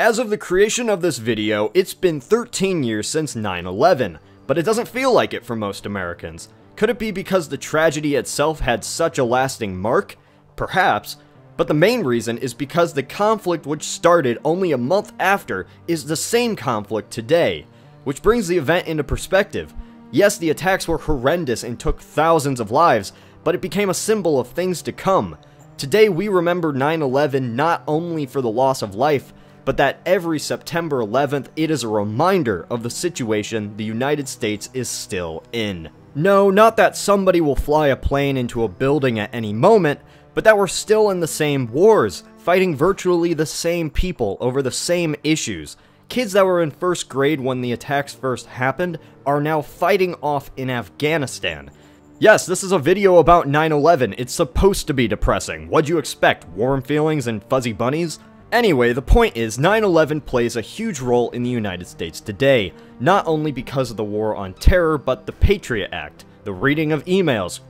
As of the creation of this video, it's been 13 years since 9/11, but it doesn't feel like it for most Americans. Could it be because the tragedy itself had such a lasting mark? Perhaps, but the main reason is because the conflict which started only a month after is the same conflict today, which brings the event into perspective. Yes, the attacks were horrendous and took thousands of lives, but it became a symbol of things to come. Today we remember 9/11 not only for the loss of life, but that every September 11th, it is a reminder of the situation the United States is still in. No, not that somebody will fly a plane into a building at any moment, but that we're still in the same wars, fighting virtually the same people over the same issues. Kids that were in first grade when the attacks first happened are now fighting off in Afghanistan. Yes, this is a video about 9/11. It's supposed to be depressing. What'd you expect? Warm feelings and fuzzy bunnies? Anyway, the point is 9/11 plays a huge role in the United States today, not only because of the War on Terror, but the Patriot Act, the reading of emails,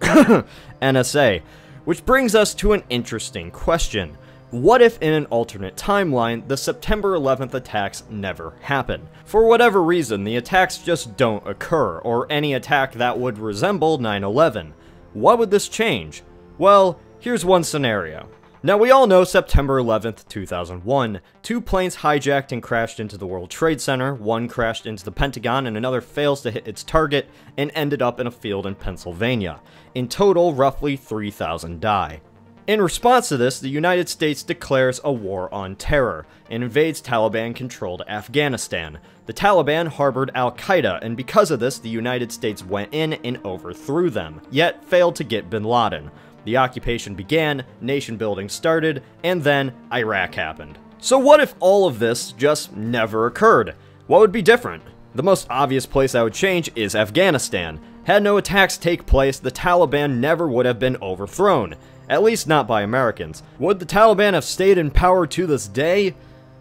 NSA. Which brings us to an interesting question. What if in an alternate timeline, the September 11th attacks never happen? For whatever reason, the attacks just don't occur, or any attack that would resemble 9/11. What would this change? Well, here's one scenario. Now we all know September 11th, 2001. Two planes hijacked and crashed into the World Trade Center, one crashed into the Pentagon and another fails to hit its target and ended up in a field in Pennsylvania. In total, roughly 3,000 die. In response to this, the United States declares a war on terror and invades Taliban-controlled Afghanistan. The Taliban harbored Al-Qaeda, and because of this, the United States went in and overthrew them, yet failed to get bin Laden. The occupation began, nation building started, and then Iraq happened. So what if all of this just never occurred? What would be different? The most obvious place I would change is Afghanistan. Had no attacks take place, the Taliban never would have been overthrown. At least not by Americans. Would the Taliban have stayed in power to this day?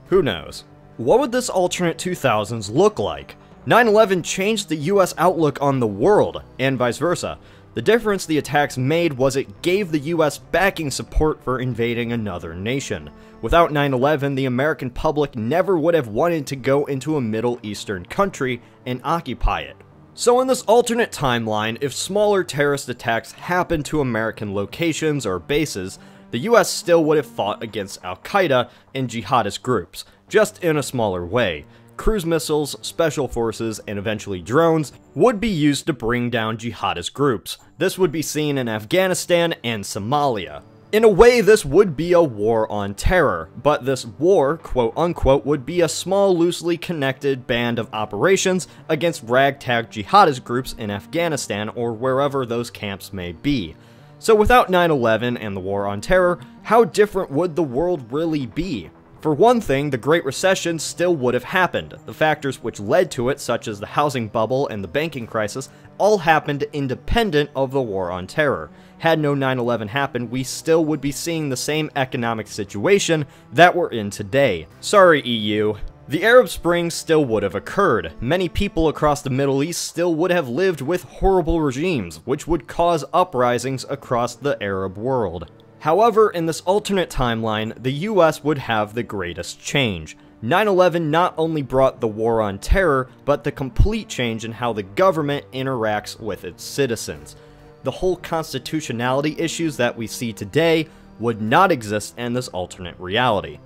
Who knows? What would this alternate 2000s look like? 9/11 changed the US outlook on the world, and vice versa. The difference the attacks made was it gave the US backing support for invading another nation. Without 9/11, the American public never would have wanted to go into a Middle Eastern country and occupy it. So in this alternate timeline, if smaller terrorist attacks happened to American locations or bases, the US still would have fought against Al-Qaeda and jihadist groups, just in a smaller way. Cruise missiles, special forces, and eventually drones would be used to bring down jihadist groups. This would be seen in Afghanistan and Somalia. In a way, this would be a war on terror, but this war, quote unquote, would be a small, loosely connected band of operations against ragtag jihadist groups in Afghanistan or wherever those camps may be. So without 9/11 and the war on terror, how different would the world really be? For one thing, the Great Recession still would have happened. The factors which led to it, such as the housing bubble and the banking crisis, all happened independent of the War on Terror. Had no 9/11 happened, we still would be seeing the same economic situation that we're in today. Sorry, EU. The Arab Spring still would have occurred. Many people across the Middle East still would have lived with horrible regimes, which would cause uprisings across the Arab world. However, in this alternate timeline, the US would have the greatest change. 9/11 not only brought the War on Terror, but the complete change in how the government interacts with its citizens. The whole constitutionality issues that we see today would not exist in this alternate reality.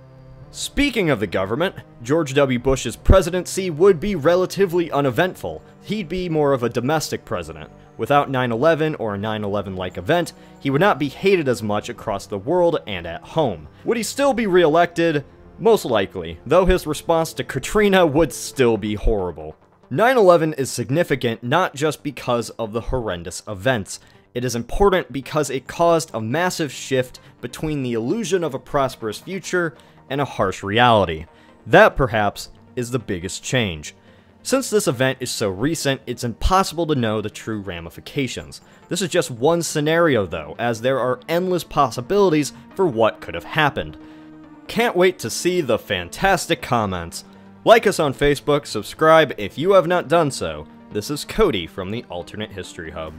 Speaking of the government, George W. Bush's presidency would be relatively uneventful. He'd be more of a domestic president. Without 9/11 or a 9/11-like event, he would not be hated as much across the world and at home. Would he still be re-elected? Most likely, though his response to Katrina would still be horrible. 9/11 is significant not just because of the horrendous events. It is important because it caused a massive shift between the illusion of a prosperous future and a harsh reality. That, perhaps, is the biggest change. Since this event is so recent, it's impossible to know the true ramifications. This is just one scenario though, as there are endless possibilities for what could have happened. Can't wait to see the fantastic comments. Like us on Facebook, subscribe if you have not done so. This is Cody from the Alternate History Hub.